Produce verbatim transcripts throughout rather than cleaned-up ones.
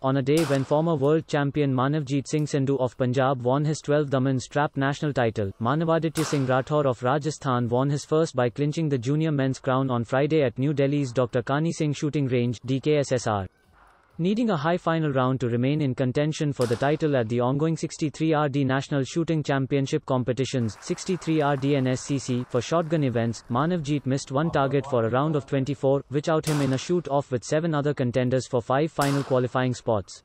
on a day when former world champion Manavjit Singh Sandhu of Punjab won his twelfth Daman Strap national title, Manavaditya Singh Rathore of Rajasthan won his first by clinching the junior men's crown on Friday at New Delhi's Doctor Karni Singh Shooting Range, D K S S R. Needing a high final round to remain in contention for the title at the ongoing sixty-three R D National Shooting Championship competitions, sixty-three R D N S C C, for shotgun events, Manavjit missed one target for a round of twenty-four, which out him in a shoot-off with seven other contenders for five final qualifying spots.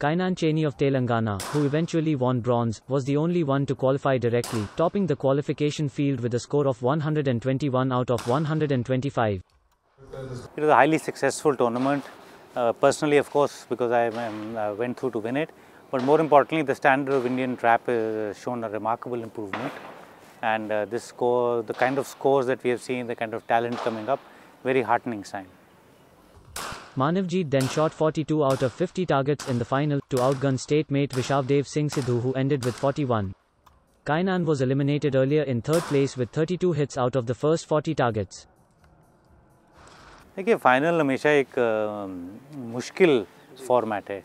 Kainan Cheney of Telangana, who eventually won bronze, was the only one to qualify directly, topping the qualification field with a score of one hundred twenty-one out of one hundred twenty-five. It was a highly successful tournament. Uh, personally, of course, because I um, uh, went through to win it, but more importantly, the standard of Indian trap has shown a remarkable improvement, and uh, this score, the kind of scores that we have seen, the kind of talent coming up, very heartening sign. Manavjit then shot forty-two out of fifty targets in the final, to outgun statemate Vishavdev Singh Sidhu, who ended with forty-one. Kainan was eliminated earlier in third place with thirty-two hits out of the first forty targets. देखिए final हमेशा एक मुश्किल format है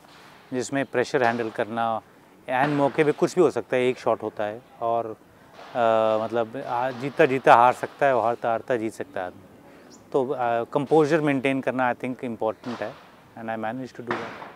जिसमें pressure handle करना and मौके पे कुछ भी हो सकता है. एक शॉट होता है और आ, मतलब जीता जीता हार सकता है और हारता हारता जीत सकता है. तो कंपोजर मेंटेन करना आई थिंक इम्पॉर्टेंट है and I manage to do that.